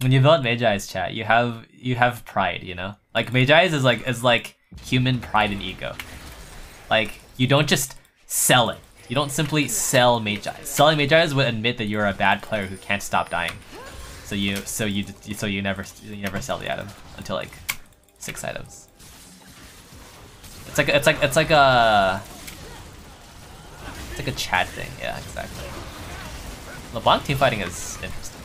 When you build Mejai's, chat, you have pride, you know? Like Mejai's is like human pride and ego. Like, you don't just sell it. You don't simply sell Mejai's. Selling Mejai's would admit that you're a bad player who can't stop dying. So you never sell the item until like 6 items. It's like a chat thing. Yeah, exactly. LeBlanc teamfighting is interesting.